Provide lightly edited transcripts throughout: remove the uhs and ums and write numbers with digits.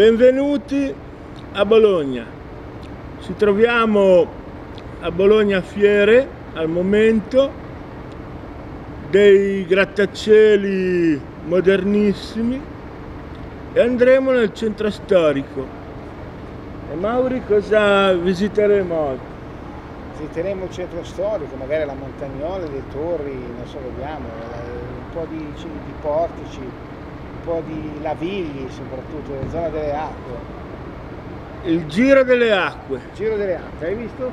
Benvenuti a Bologna. Ci troviamo a Bologna Fiere al momento, dei grattacieli modernissimi, e andremo nel centro storico. E Maury, cosa visiteremo oggi? Visiteremo il centro storico, magari la Montagnola, le torri, non so, vediamo, un po' di portici, un po' di lavigli, soprattutto la zona delle acque. Il giro delle acque. Il giro delle acque, hai visto?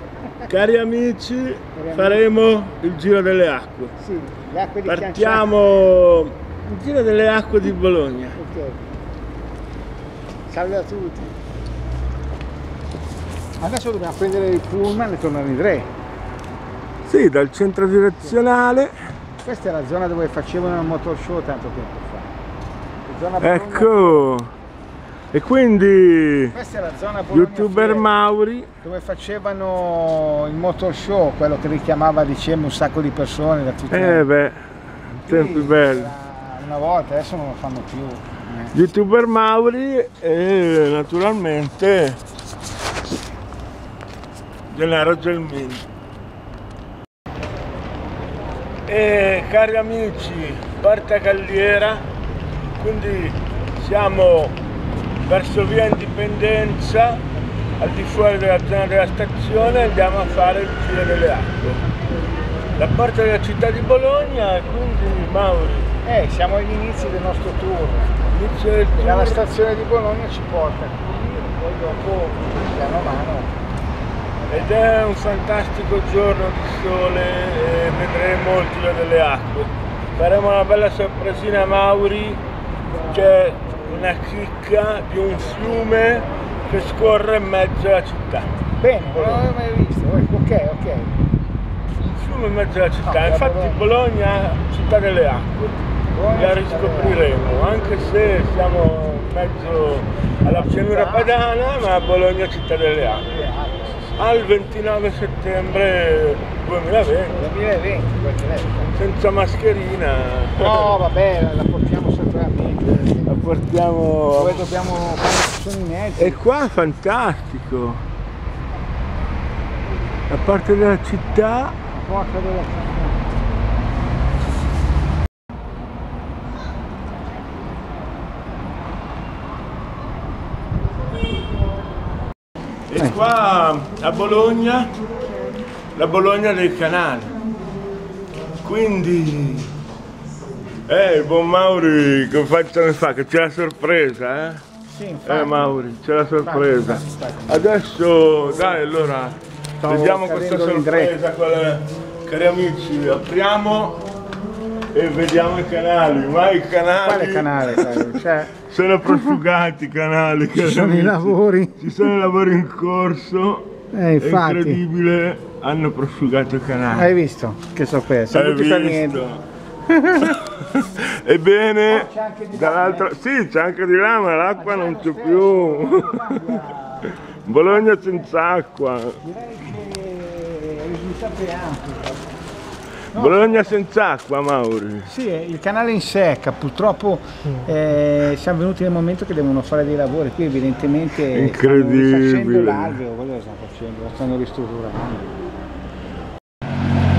Cari amici, faremo il giro delle acque. Sì, le acque di Chianciano. Partiamo il giro delle acque di Bologna. Okay. Salve a tutti. Adesso dobbiamo prendere il pullman e tornare in tre. Sì, dal centro direzionale. Questa è la zona dove facevano il motor show tanto tempo fa. Ecco. E quindi questa è la zona youtuber Maury, dove facevano il motor show, quello che richiamava, diciamo, un sacco di persone da tutti. Beh, tempi belli. Una volta, adesso non lo fanno più. Youtuber Maury e naturalmente Gennaro Gelmini. E cari amici, Porta Galliera, quindi siamo verso via Indipendenza, al di fuori della zona della stazione, andiamo a fare il giro delle acque. La porta della città di Bologna, quindi Maury. Siamo agli inizi del nostro tour. Inizio del tour. Dalla stazione di Bologna ci porta qui, poi dopo piano a mano. Ed è un fantastico giorno di sole e vedremo il giro delle acque. Faremo una bella sorpresina a Maury, che una chicca di un fiume che scorre in mezzo alla città. Bene, non l'avevo mai visto. Ok. Un fiume in mezzo alla città. Infatti Bologna, città delle acque, la riscopriremo, anche se siamo in mezzo alla pianura padana, ma Bologna città delle acque. Al 29 settembre 2020. Senza mascherina. No, vabbè, la portiamo sicuramente. La portiamo. Poi dobbiamo fare i mezzi. E qua è fantastico. La parte della città. La porta della città. E qua a Bologna, la Bologna dei canali. Quindi buon Maury, che faccia ne fa, che c'è la sorpresa, eh? Sì, infatti. Maury, c'è la sorpresa. Adesso, dai, allora, vediamo questa sorpresa, cari amici, apriamo e vediamo i canali, ma i canali... Quale canale? Sono prosciugati i canali, ci sono i lavori. Ci sono i lavori in corso, infatti. È incredibile, hanno prosciugato il canale. Hai visto? Che sorpresa, non ti fa niente. Ebbene, dall'altra sì, c'è anche di là, ma l'acqua non c'è più. Bologna senza acqua. Bologna senza acqua, Maury. Sì, il canale in secca, purtroppo siamo venuti nel momento che devono fare dei lavori, qui evidentemente incredibile. Stanno rifacendo l'alveo, quello che stanno facendo, lo stanno ristrutturando.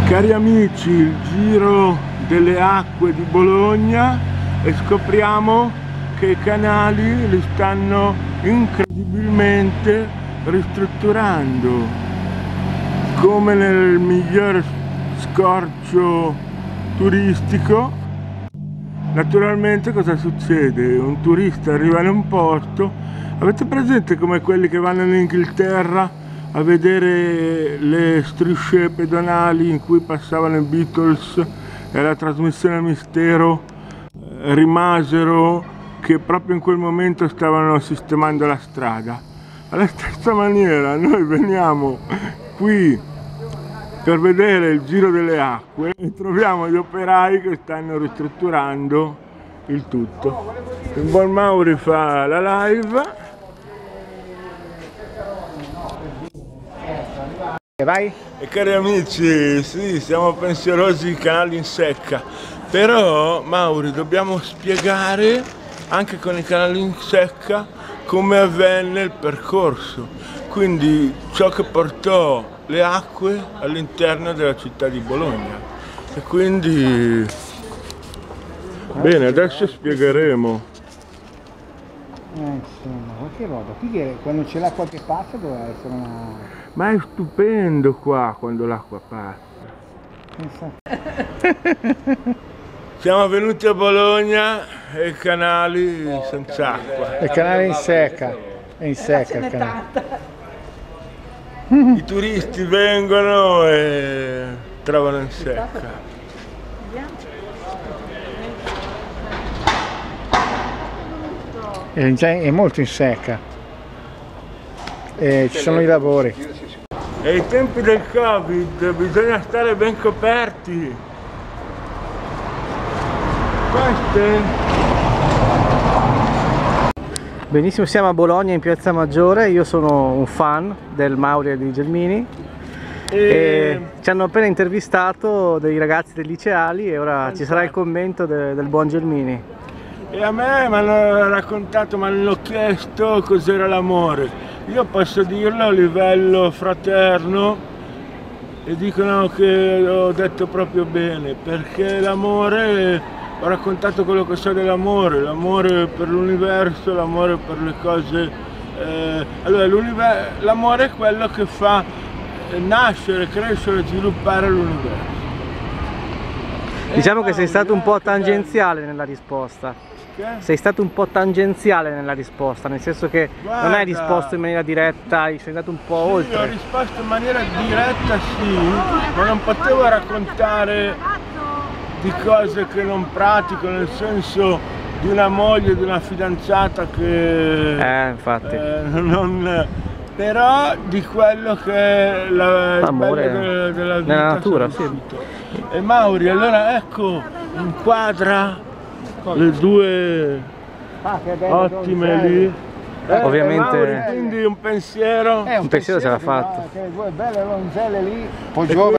Cari amici, il giro delle acque di Bologna, e scopriamo che i canali li stanno incredibilmente ristrutturando, come nel miglior scorcio turistico. Naturalmente cosa succede? Un turista arriva in un porto, avete presente come quelli che vanno in Inghilterra a vedere le strisce pedonali in cui passavano i Beatles e la trasmissione Mistero, rimasero che proprio in quel momento stavano sistemando la strada? Alla stessa maniera noi veniamo qui per vedere il giro delle acque e troviamo gli operai che stanno ristrutturando il tutto. Il buon Maury fa la live. Vai. E cari amici, sì, siamo pensierosi di canali in secca, però Maury dobbiamo spiegare anche con i canali in secca come avvenne il percorso, quindi ciò che portò le acque all'interno della città di Bologna. E quindi, bene, adesso spiegheremo. Insomma, qualche roba, qui quando c'è l'acqua che passa doveva essere una... Ma è stupendo qua quando l'acqua passa. Siamo venuti a Bologna e i canali senza acqua. Il canale in secca, è in secca il canale. I turisti vengono e trovano in secca. È molto in secca e ci sono i lavori. E ai tempi del Covid bisogna stare ben coperti. Benissimo, siamo a Bologna in Piazza Maggiore. Io sono un fan del Maury e di Gelmini e ci hanno appena intervistato dei ragazzi dei liceali e ora ci sarà il commento del buon Gelmini. E a me mi hanno raccontato, mi hanno chiesto cos'era l'amore. Io posso dirlo a livello fraterno e dicono che ho detto proprio bene, perché l'amore... Ho raccontato quello che so dell'amore, l'amore per l'universo, l'amore per le cose... allora, l'amore è quello che fa nascere, crescere, sviluppare l'universo. Diciamo che sei stato un po' tangenziale nella risposta. Sei stato un po' tangenziale nella risposta, nel senso che non hai risposto in maniera diretta, sei andato un po' oltre. Io ho risposto in maniera diretta, sì, ma non potevo raccontare... di cose che non pratico, nel senso di una moglie, di una fidanzata che infatti non, però di quello che è l'amore della vita, nella natura, sì. E Maury allora ecco inquadra le due ottime lì, ovviamente Maury, quindi un pensiero, un pensiero ce l'ha fatto, che le due belle ronzelle lì poi giovane.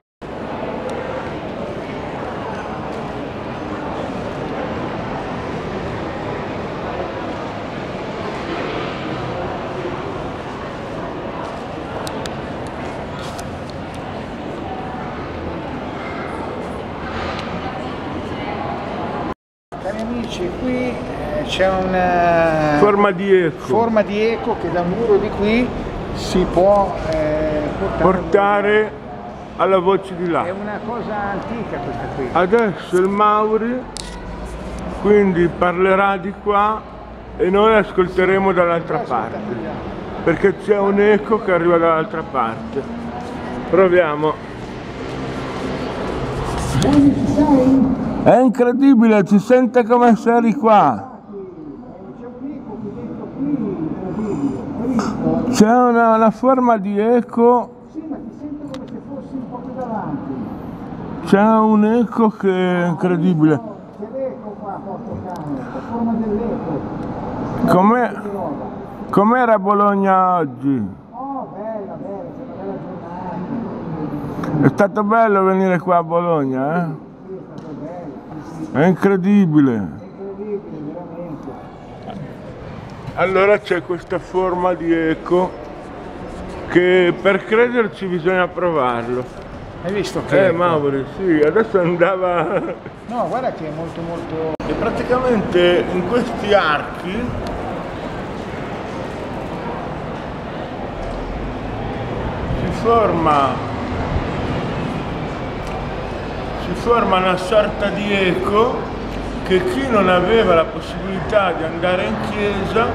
Qui c'è una forma di eco che da un muro di qui si può portare alla voce di là. È una cosa antica questa qui. Adesso il Maury quindi parlerà di qua e noi ascolteremo dall'altra parte, perché c'è un eco che arriva dall'altra parte. Proviamo. È incredibile, ci sente come se eri qua. C'è una forma di eco. Sì, ma ti sento come se fossi un po' più davanti. C'è un eco che è incredibile. C'è l'eco qua, porco cane, la forma dell'eco. Com'era Bologna oggi? Oh, bella, bella, c'è una bella giornata. È stato bello venire qua a Bologna, eh? È incredibile. Veramente. Allora c'è questa forma di eco che per crederci bisogna provarlo. Hai visto che? Maury, sì, adesso andava... No, guarda che è molto molto... E praticamente in questi archi si forma una sorta di eco che chi non aveva la possibilità di andare in chiesa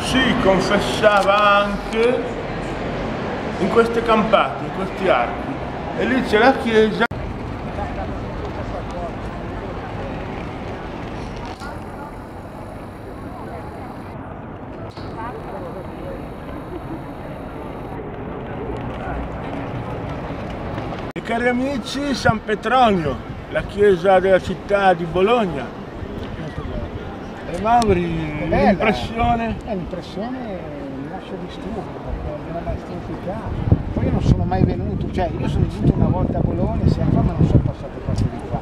si confessava anche in queste campate, in questi archi. E lì c'è la chiesa. Cari amici, San Petronio, la chiesa della città di Bologna. E Maury, l'impressione? L'impressione mi lascia di stucco, perché della maestrosità. Poi io non sono mai venuto, cioè io sono venuto una volta a Bologna, sempre, ma non sono passato proprio di qua.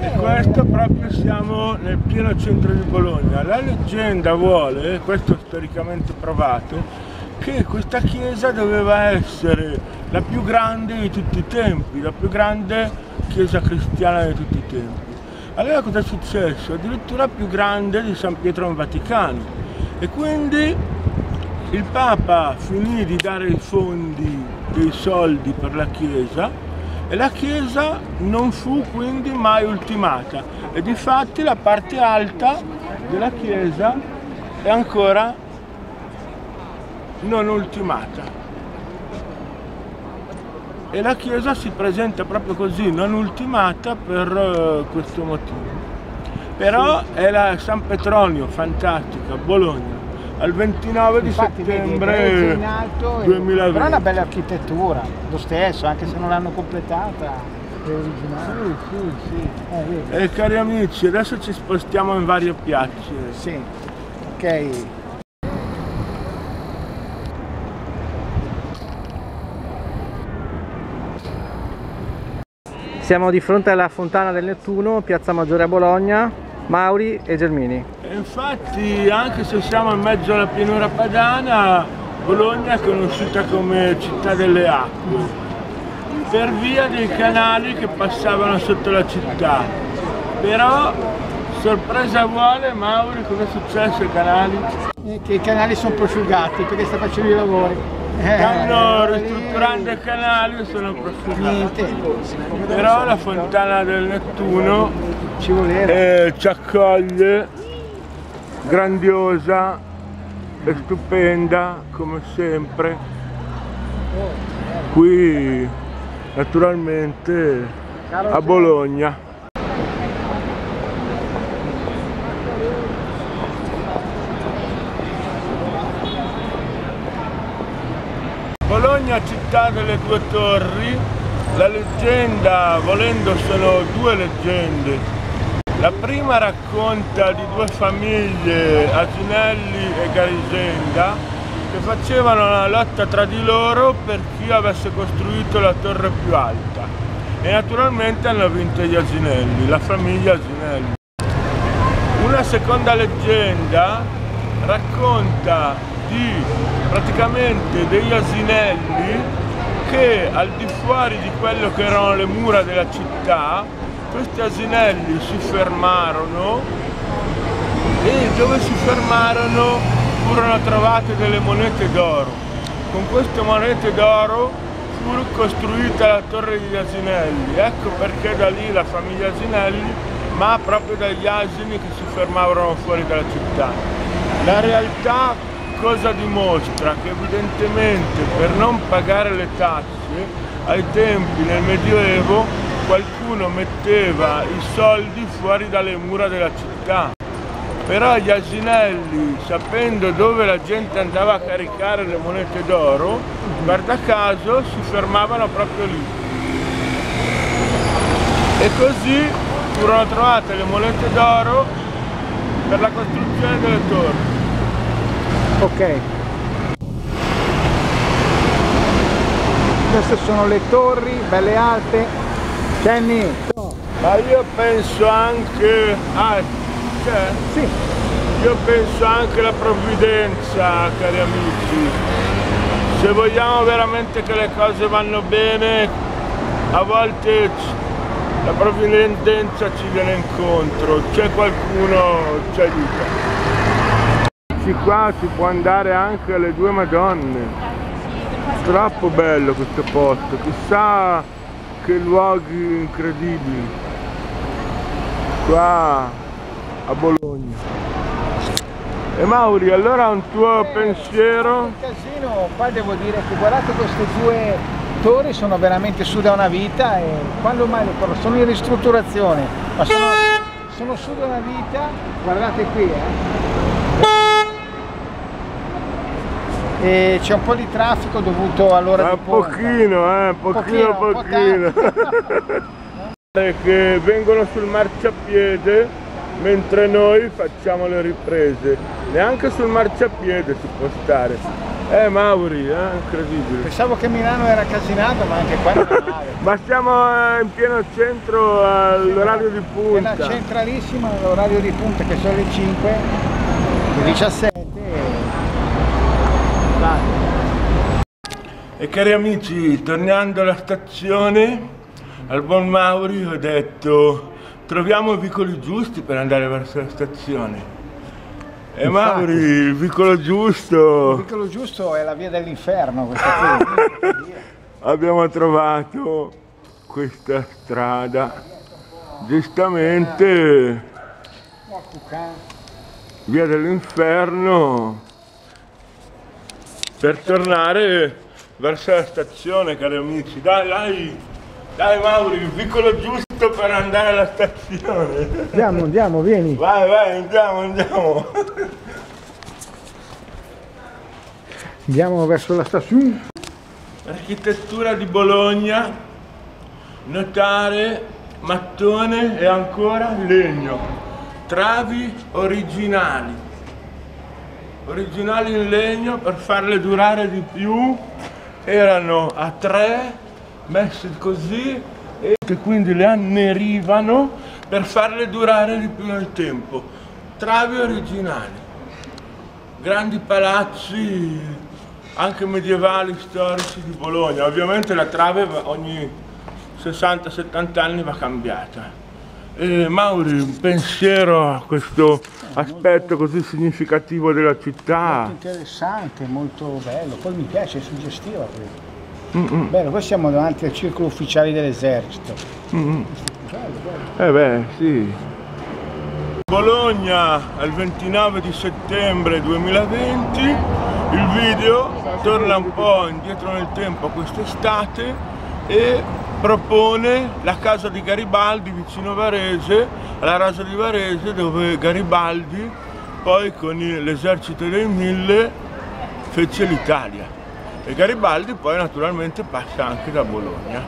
E questo proprio siamo nel pieno centro di Bologna. La leggenda vuole, questo storicamente provato che questa chiesa doveva essere la più grande di tutti i tempi, la più grande chiesa cristiana di tutti i tempi. Allora cosa è successo? Addirittura più grande di San Pietro in Vaticano, e quindi il Papa finì di dare i fondi, dei soldi per la chiesa, e la chiesa non fu quindi mai ultimata, e difatti la parte alta della chiesa è ancora non ultimata, e la chiesa si presenta proprio così, non ultimata, per questo motivo. Però è la San Petronio, fantastica, Bologna, al 29 Infatti, di settembre alto, 2020. Però è una bella architettura, lo stesso, anche se non l'hanno completata. Originale. Sì, sì, sì. Cari amici, adesso ci spostiamo in varie piazze. Sì, ok. Siamo di fronte alla Fontana del Nettuno, Piazza Maggiore a Bologna, Maury e Gelmini. E infatti, anche se siamo in mezzo alla pianura padana, Bologna è conosciuta come città delle acque, per via dei canali che passavano sotto la città. Però, sorpresa vuole, Maury, cosa è successo ai canali? Che i canali sono prosciugati perché sta facendo i lavori. Stanno ristrutturando i canali e sono prosciugati. Però la Fontana del Nettuno ci accoglie, grandiosa e stupenda come sempre. Qui naturalmente a Bologna. Bologna, città delle due torri, la leggenda, volendo sono due leggende. La prima racconta di due famiglie, Asinelli e Garisenda, che facevano una lotta tra di loro per chi avesse costruito la torre più alta, e naturalmente hanno vinto gli Asinelli, la famiglia Asinelli. Una seconda leggenda racconta di praticamente degli asinelli che, al di fuori di quello che erano le mura della città, questi asinelli si fermarono, e dove si fermarono furono trovate delle monete d'oro. Con queste monete d'oro fu costruita la torre degli asinelli, ecco perché da lì la famiglia Asinelli, ma proprio dagli asini che si fermavano fuori dalla città. La realtà cosa dimostra? Che evidentemente per non pagare le tasse ai tempi nel Medioevo qualcuno metteva i soldi fuori dalle mura della città. Però gli asinelli, sapendo dove la gente andava a caricare le monete d'oro, guarda caso si fermavano proprio lì, e così furono trovate le monete d'oro per la costruzione delle torri. Ok, queste sono le torri, belle alte. Jenny! Ma io penso anche... sì! Io penso anche alla provvidenza, cari amici. Se vogliamo veramente che le cose vanno bene, a volte la provvidenza ci viene incontro, c'è qualcuno che ci aiuta. Qua si può andare anche alle due Madonne, troppo bello questo posto, chissà che luoghi incredibili qua a Bologna. E Maury, allora un tuo pensiero? Un casino, qua devo dire che guardate, queste due torri sono veramente su da una vita, e quando mai lo parlo, sono in ristrutturazione, ma sono su da una vita, guardate qui e c'è un po' di traffico dovuto all'ora di ponte. Pochino. Che vengono sul marciapiede mentre noi facciamo le riprese. Neanche sul marciapiede si può stare. Maury, incredibile. Pensavo che Milano era casinato, ma anche qua non è male. Ma siamo in pieno centro all'orario di punta. È la centralissima all'orario di punta, che sono le 5, le 17. E cari amici, tornando alla stazione, al buon Maury ho detto troviamo i vicoli giusti per andare verso la stazione. E Maury, il vicolo giusto... Il vicolo giusto è la via dell'inferno, questa qui. Abbiamo trovato questa strada, giustamente via dell'inferno, per tornare verso la stazione, cari amici. Dai Maury, il vicolo giusto per andare alla stazione. Andiamo, vieni. Vai, andiamo. Andiamo verso la stazione. Architettura di Bologna, notare mattone e ancora legno, travi originali in legno per farle durare di più, erano a tre messe così e che quindi le annerivano per farle durare di più nel tempo, travi originali, grandi palazzi anche medievali, storici di Bologna. Ovviamente la trave ogni 60-70 anni va cambiata. E Maury, un pensiero a questo aspetto così significativo della città. Molto interessante, molto bello, poi mi piace, è suggestiva. Bello, poi siamo davanti al circolo ufficiali dell'esercito. Bello. Sì. Bologna al 29 di settembre 2020. Il video torna un po' indietro nel tempo quest'estate e propone la casa di Garibaldi vicino Varese, alla Rasa di Varese, dove Garibaldi poi con l'esercito dei 1000 fece l'Italia. E Garibaldi poi naturalmente passa anche da Bologna.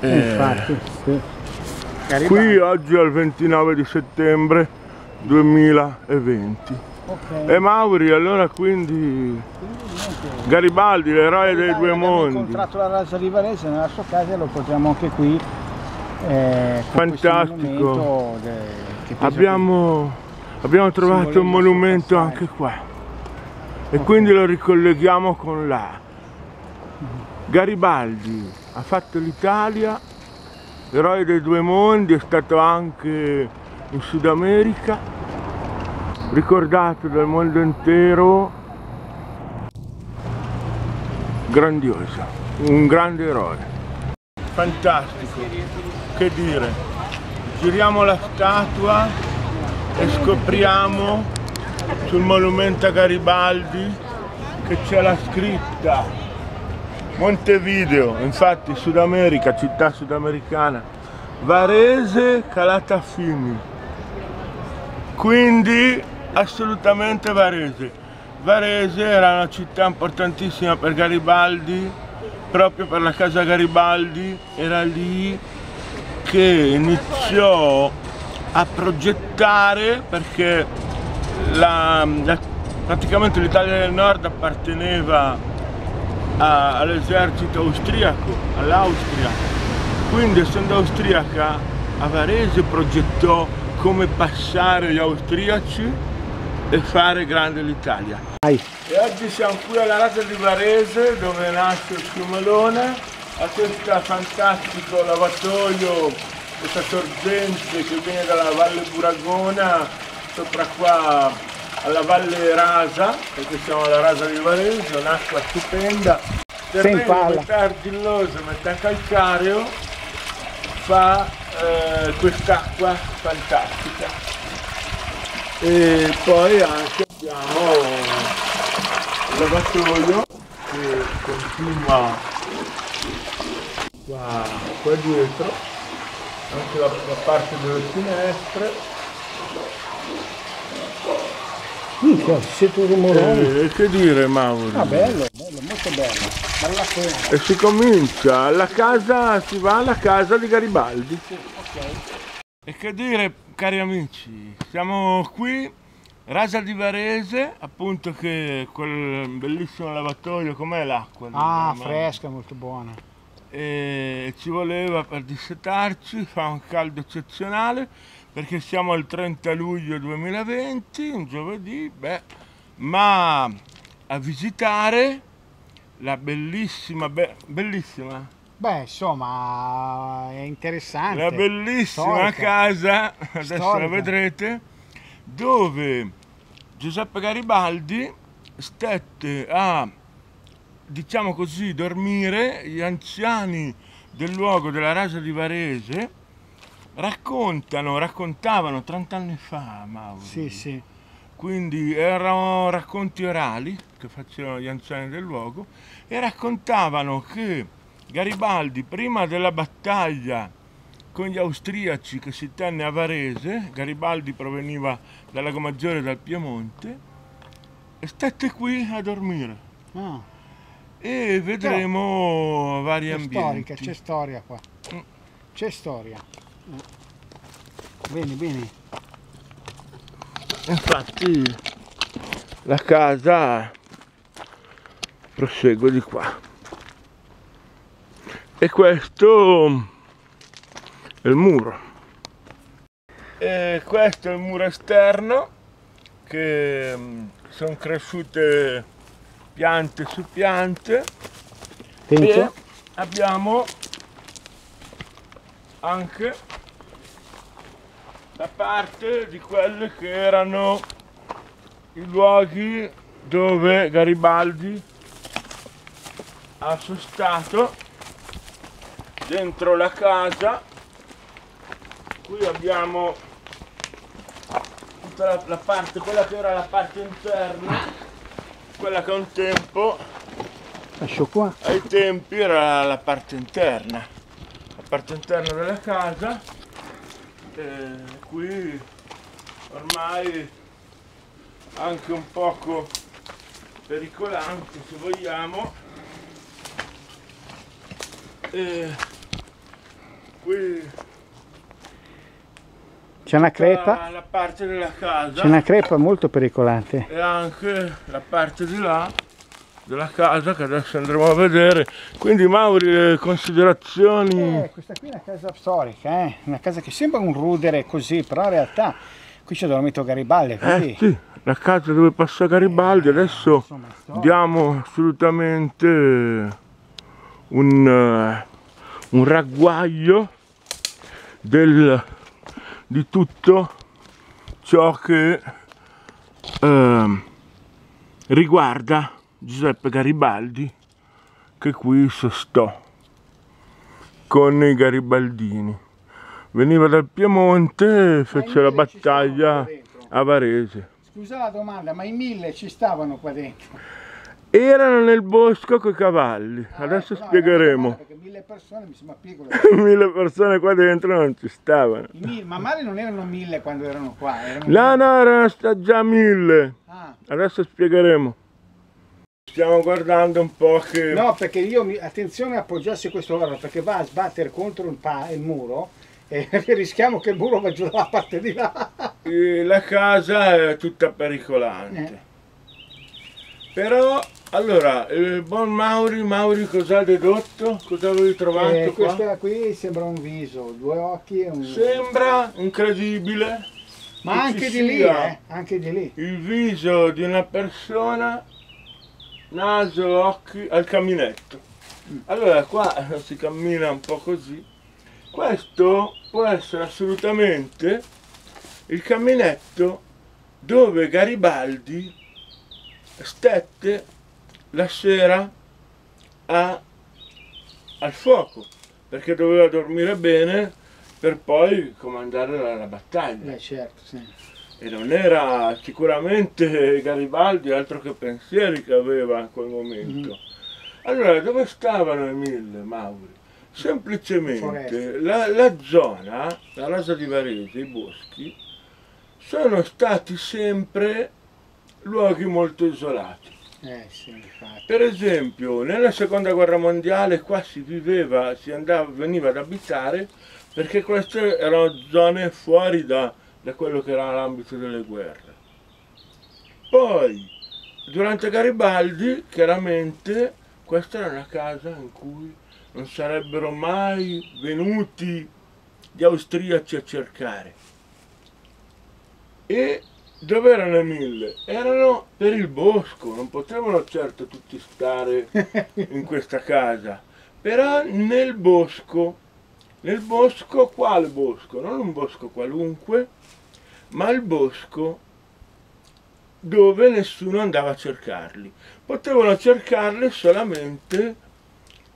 Infatti, sì. Qui oggi al 29 di settembre 2020. Okay. E Maury, allora quindi Garibaldi, l'eroe dei due mondi. Abbiamo incontrato la Rasa di Varese nella sua casa e lo portiamo anche qui. Fantastico. Abbiamo trovato un monumento anche qua. E quindi lo ricolleghiamo con là. Garibaldi ha fatto l'Italia, l'eroe dei due mondi, è stato anche in Sud America. Ricordato dal mondo intero, grandiosa, un grande eroe. Fantastico, che dire, giriamo la statua e scopriamo sul monumento a Garibaldi che c'è la scritta Montevideo, infatti Sud America, città sudamericana, Varese Calatafimi, quindi assolutamente Varese. Varese era una città importantissima per Garibaldi, proprio per la casa Garibaldi, era lì che iniziò a progettare, perché praticamente l'Italia del Nord apparteneva all'esercito austriaco, all'Austria, quindi essendo austriaca a Varese progettò come passare gli austriaci e fare grande l'Italia. E oggi siamo qui alla Rasa di Varese, dove nasce il fiume Olona, a questo fantastico lavatoio, questa sorgente che viene dalla Valle Buragona, sopra qua alla Valle Rasa, perché siamo alla Rasa di Varese, un'acqua stupenda, terreno metà argilloso, metà calcareo, fa quest'acqua fantastica. E poi anche abbiamo il lavatoio che continua qua dietro, anche la parte delle finestre. Mica, siete un rumore. Che dire, Maury? Ah, bello, molto bello. Bella cosa. E si comincia, si va alla casa di Garibaldi. Sì, ok. E che dire, cari amici, siamo qui, Rasa di Varese, appunto, che quel bellissimo lavatoio, com'è l'acqua? Fresca, molto buona. E ci voleva per dissetarci, fa un caldo eccezionale, perché siamo al 30 luglio 2020, un giovedì, ma a visitare La bellissima, bellissima? Beh, insomma, è interessante. La bellissima storica casa, adesso storica, la vedrete, dove Giuseppe Garibaldi stette a, diciamo così, dormire. Gli anziani del luogo della Rasa di Varese raccontavano 30 anni fa, Maury. Sì, sì. Quindi erano racconti orali che facevano gli anziani del luogo e raccontavano che Garibaldi, prima della battaglia con gli austriaci che si tenne a Varese, Garibaldi proveniva dal Lago Maggiore e dal Piemonte, e stette qui a dormire. Ah. E vedremo però vari ambienti. C'è storia qua. C'è storia. Bene, bene. Infatti la casa prosegue di qua e questo è il muro, e questo è il muro esterno, che sono cresciute piante su piante. E abbiamo anche da parte di quelli che erano i luoghi dove Garibaldi ha sostato dentro la casa. Qui abbiamo tutta la parte, quella che era la parte interna, quella che un tempo, lascio qua, ai tempi era la parte interna, della casa. Qui ormai anche un poco pericolante, se vogliamo. Qui c'è una crepa, la parte della casa, c'è una crepa molto pericolante, e anche la parte di là della casa che adesso andremo a vedere. Quindi Maury, considerazioni? Questa qui è una casa storica, una casa che sembra un rudere così, però in realtà qui c'è dormito Garibaldi, quindi... sì, la casa dove passa Garibaldi. Adesso insomma, diamo assolutamente un ragguaglio di tutto ciò che riguarda Giuseppe Garibaldi, che qui sostò con i garibaldini. Veniva dal Piemonte e fece la battaglia a Varese. Scusa la domanda, ma i 1000 ci stavano qua dentro? Erano nel bosco coi cavalli, adesso spiegheremo. No, perché 1000 persone mi sembra piccolo. 1000 persone qua dentro non ci stavano. Ma magari non erano 1000 quando erano qua? Erano no, erano già 1000. Ah. Adesso spiegheremo. Stiamo guardando un po' che... No, perché io, attenzione a appoggiarsi questo loro, perché va a sbattere contro il muro e rischiamo che il muro va giù dalla parte di là. E la casa è tutta pericolante. Però, allora, il buon Maury cosa ha dedotto? Cosa avevi trovato qua? Questa qui sembra un viso, due occhi e un... Sembra incredibile. Ma anche di lì, anche di lì. Il viso di una persona... Naso, occhi, al camminetto. Allora qua si cammina un po' così. Questo può essere assolutamente il camminetto dove Garibaldi stette la sera al fuoco, perché doveva dormire bene per poi comandare la battaglia. Certo, sì. E non era sicuramente Garibaldi altro che pensieri che aveva in quel momento. Allora, dove stavano i 1000, Maury? Semplicemente la zona, la Rasa di Varese, i boschi, sono stati sempre luoghi molto isolati. Sì, infatti. Per esempio, nella seconda guerra mondiale qua si viveva, veniva ad abitare, perché queste erano zone fuori da quello che era l'ambito delle guerre. Poi, durante Garibaldi, chiaramente, questa era una casa in cui non sarebbero mai venuti gli austriaci a cercare. E Dove erano le 1000? Erano per il bosco, non potevano certo tutti stare in questa casa, però nel bosco, quale bosco? Non un bosco qualunque, ma il bosco dove nessuno andava a cercarli. Potevano cercarli solamente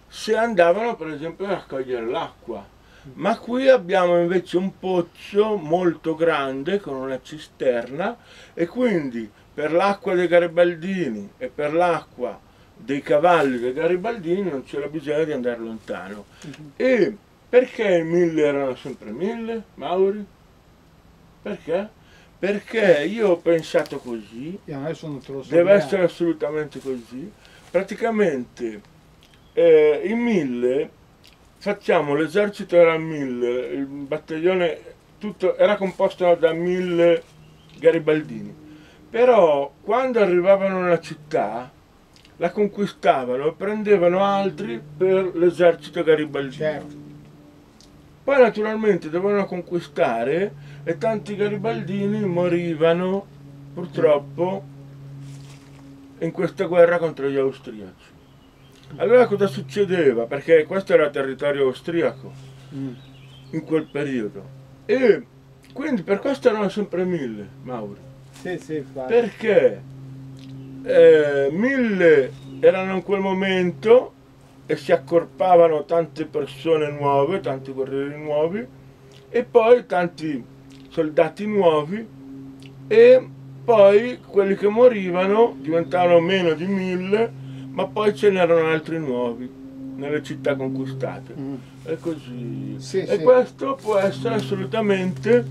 se andavano per esempio a raccogliere l'acqua. Ma qui abbiamo invece un pozzo molto grande con una cisterna, e quindi per l'acqua dei garibaldini e per l'acqua dei cavalli dei garibaldini non c'era bisogno di andare lontano. E perché i 1000 erano sempre 1000, Maury? Perché? Perché io ho pensato così, deve essere assolutamente così, praticamente i 1000. Facciamo l'esercito era 1000, il battaglione tutto era composto da 1000 garibaldini, però quando arrivavano nella città la conquistavano e prendevano altri per l'esercito garibaldino. Certo. Poi naturalmente dovevano conquistare e tanti garibaldini morivano purtroppo in questa guerra contro gli austriaci. Allora cosa succedeva? Perché questo era territorio austriaco in quel periodo, e quindi per questo erano sempre 1000, Maury. Sì, sì, perché 1000 erano in quel momento e si accorpavano tante persone nuove, tanti guerrieri nuovi e poi tanti soldati nuovi, e poi quelli che morivano diventavano meno di 1000, ma poi ce n'erano altri nuovi nelle città conquistate. E così. Sì, e sì. Questo può essere assolutamente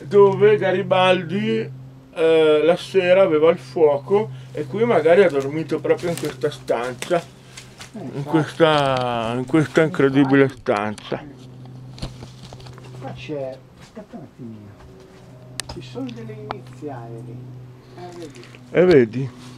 dove Garibaldi la sera aveva il fuoco, e qui magari ha dormito proprio in questa stanza, in questa incredibile stanza. Qua c'è, aspetta un attimino, ci sono delle iniziali lì. Vedi. E vedi?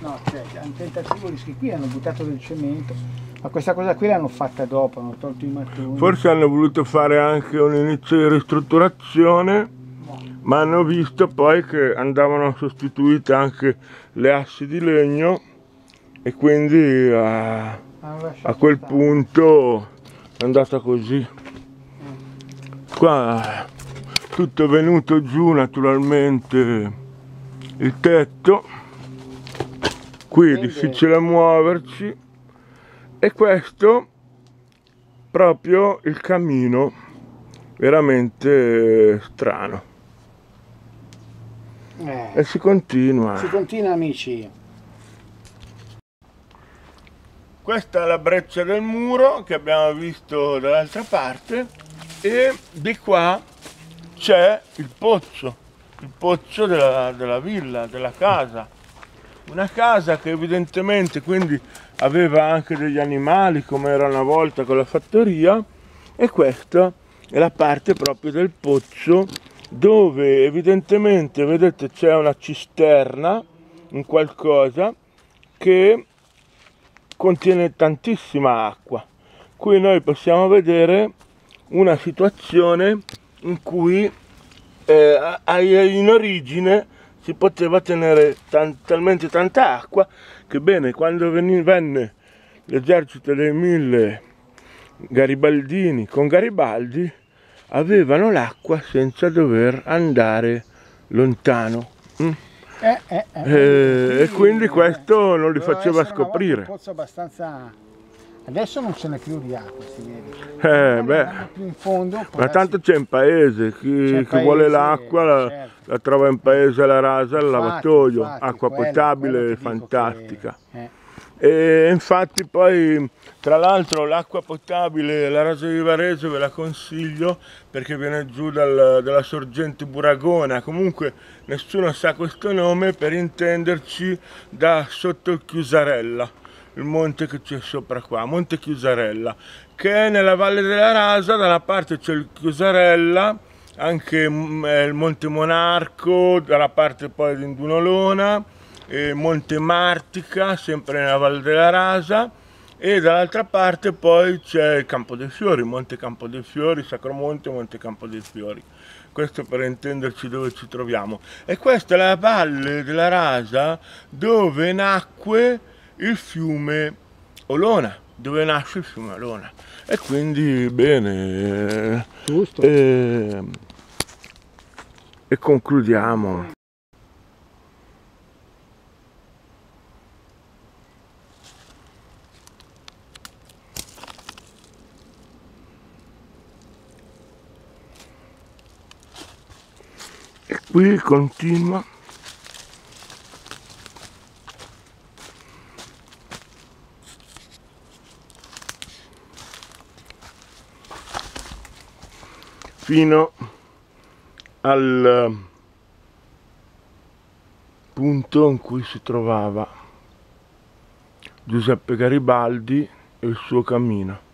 No, cioè, è un tentativo di schifo. Qui hanno buttato del cemento, ma questa cosa qui l'hanno fatta dopo, hanno tolto i mattoni. Forse hanno voluto fare anche un inizio di ristrutturazione, no. Ma hanno visto poi che andavano sostituite anche le assi di legno, e quindi a quel stare. Punto è andata così. Qua tutto è venuto giù naturalmente il tetto. Qui è difficile muoverci, e questo proprio il cammino veramente strano. E si continua. Si continua, amici. Questa è la breccia del muro che abbiamo visto dall'altra parte, e di qua c'è il pozzo della villa, della casa. Una casa che evidentemente quindi aveva anche degli animali, come era una volta con la fattoria, e questa è la parte proprio del pozzo dove evidentemente, vedete, c'è una cisterna, un qualcosa che contiene tantissima acqua. Qui noi possiamo vedere una situazione in cui in origine si poteva tenere talmente tanta acqua che, bene, quando venne l'esercito dei 1000 garibaldini con Garibaldi, avevano l'acqua senza dover andare lontano. E quindi questo non li faceva scoprire. Un pozzo abbastanza... Adesso non ce n'è più di acqua, si vede. Più in fondo, ma tanto c'è in paese, chi vuole l'acqua certo. La trova in paese, la rasa, al lavatoio, acqua potabile fantastica. E infatti poi, tra l'altro, l'acqua potabile, la Rasa di Varese, ve la consiglio perché viene giù dalla sorgente Buragona, comunque nessuno sa questo nome, per intenderci da sotto il Chiusarella. Il monte che c'è sopra qua, Monte Chiusarella, che è nella Valle della Rasa. Da una parte c'è il Chiusarella, anche il Monte Monarco, dalla parte poi di Induno Olona, Monte Martica, sempre nella Valle della Rasa, e dall'altra parte poi c'è il Campo dei Fiori, Monte Campo dei Fiori, Sacromonte, Monte Campo dei Fiori. questo per intenderci dove ci troviamo. E questa è la valle della Rasa dove nacque il fiume Olona, dove nasce il fiume Olona. E quindi bene, giusto. E concludiamo. E qui continua fino al punto in cui si trovava Giuseppe Garibaldi e il suo cammino.